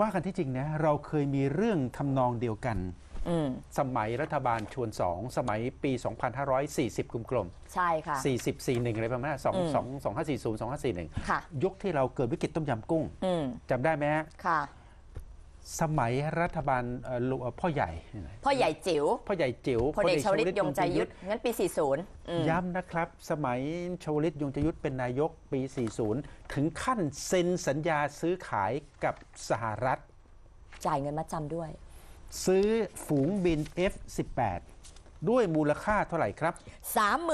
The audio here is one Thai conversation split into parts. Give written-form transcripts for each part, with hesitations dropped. ว่ากันที่จริงนะเราเคยมีเรื่องทำนองเดียวกันสมัยรัฐบาลชวน2สมัยปี2540กลมๆใช่ค่ะ4041อะไรประมาณ2540 2541ยุคที่เราเกิดวิกฤตต้มยำกุ้งจำได้ไหมค่ะสมัยรัฐบาลพ่อใหญ่จิ๋วพลเอกชวลิตยงใจยุทธงั้นปี40ย้ำนะครับสมัยชวลิตยงใจยุทธเป็นนายกปี40ถึงขั้นเซ็นสัญญาซื้อขายกับสหรัฐจ่ายเงินมาจำด้วยซื้อฝูงบิน F-18 ด้วยมูลค่าเท่าไหร่ครับ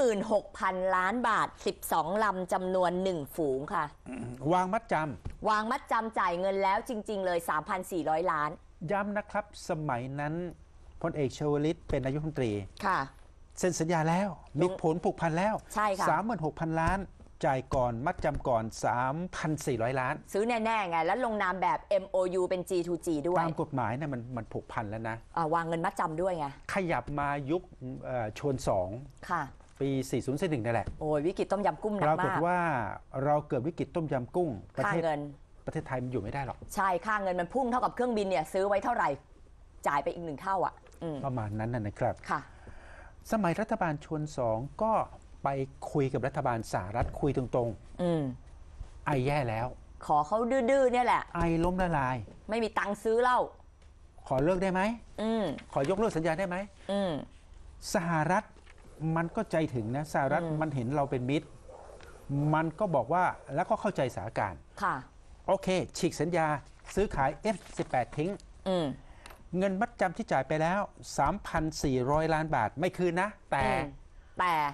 36,000 ล้านบาท12ลำจำนวน1ฝูงค่ะวางมัดจำจ่ายเงินแล้วจริงๆเลย 3,400 ล้านย้ำนะครับสมัยนั้นพลเอกชวลิตเป็นนายกรัฐมนตรีค่ะเซ็นสัญญาแล้วมีผลผูกพันแล้วใช่ค่ะ 36,000 ล้านจ่ายก่อนมัดจำก่อน 3,400 ล้านซื้อแน่ๆไงแล้วลงนามแบบ MOU เป็น G2G ด้วยตามกฎหมายนะมันผูกพันแล้วนะวางเงินมัดจำด้วยไงขยับมายุคชวน2ค่ะปี4041นั่นแหละโอ้ยวิกฤตต้มยำกุ้งหนักมากปรากฏว่าเราเกิดวิกฤตต้มยำกุ้งประเทศไทยมันอยู่ไม่ได้หรอกใช่ค่าเงินมันพุ่งเท่ากับเครื่องบินเนี่ยซื้อไว้เท่าไหร่จ่ายไปอีก1 เท่าอ่ะประมาณนั้นนะครับค่ะสมัยรัฐบาลชวน2ก็ไปคุยกับรัฐบาลสหรัฐคุยตรงๆไอแย่แล้วขอเขาดื้อๆเนี่ยแหละไอล้มละลายไม่มีตังค์ซื้อเหล้าขอเลิกได้ไหมขอยกเลิกสัญญาได้ไหมสหรัฐมันก็ใจถึงนะสหรัฐมันเห็นเราเป็นมิตรมันก็บอกว่าแล้วก็เข้าใจสถานการณ์ค่ะโอเคฉีกสัญญาซื้อขาย F-18 ทิ้งเงินมัดจำที่จ่ายไปแล้ว 3,400 ล้านบาทไม่คืนนะแต่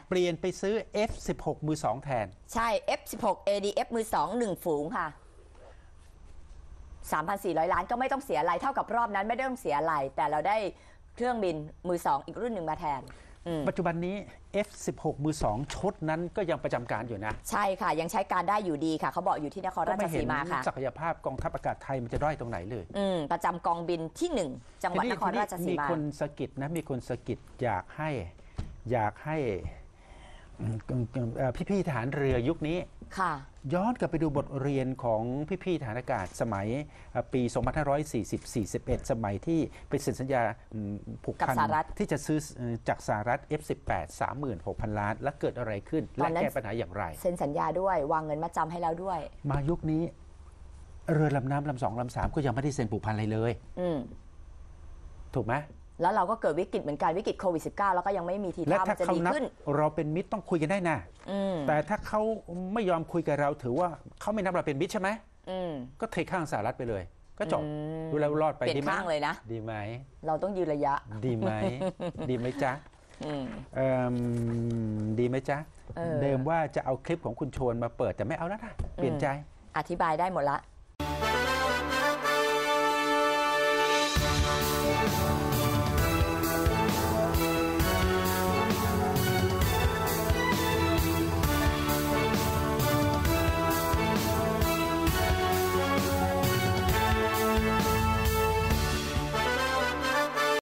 เปลี่ยนไปซื้อ F-16 มือ2แทนใช่ F-16 ADF มือ2 1ฝูงค่ะ 3,400 ล้านก็ไม่ต้องเสียอะไรเท่ากับรอบนั้นไม่ต้องเสียอะไรแต่เราได้เครื่องบินมือ2อีกรุ่นหนึ่งมาแทนปัจจุบันนี้ F-16 มือ2ชุดนั้นก็ยังประจำการอยู่นะใช่ค่ะยังใช้การได้อยู่ดีค่ะเขาบอกอยู่ที่นครราชสีมาค่ะศักยภาพกองทัพอากาศไทยมันจะด้อยตรงไหนเลยประจำกองบินที่1จังหวัดนครราชสีมามีคนสะกิดนะมีคนสะกิดอยากให้พี่ๆทหารเรือยุคนี้ย้อนกลับไปดูบทเรียนของพี่ๆทหารอากาศสมัยปี 2540-41 สมัยที่ไปเซ็นสัญญาผูกพันที่จะซื้อจากสหรัฐ F-18 36,000 ล้านแล้วเกิดอะไรขึ้นและแก้ปัญหาอย่างไรเซ็นสัญญาด้วยวางเงินมาจำให้แล้วด้วยมายุคนี้เรือลำน้ำลำสองลำสามก็ยังไม่ได้เซ็นผูกพันอะไรเลยถูกไหมแล้วเราก็เกิดวิกฤตเหมือนกันวิกฤตโควิด -19 แล้วก็ยังไม่มีทีท่าจะดีขึ้นเราเป็นมิตรต้องคุยกันได้นะแต่ถ้าเขาไม่ยอมคุยกับเราถือว่าเขาไม่นับเราเป็นมิตรใช่ไหมก็เทข้างสหรัฐไปเลยก็จบดูแล้วรอดไปดีไหมดีไหมเราต้องยืนระยะดีไหมดีไหมจ๊ะดีไหมจ๊ะเดิมว่าจะเอาคลิปของคุณชวนมาเปิดแต่ไม่เอาแล้วนะเปลี่ยนใจอธิบายได้หมดละ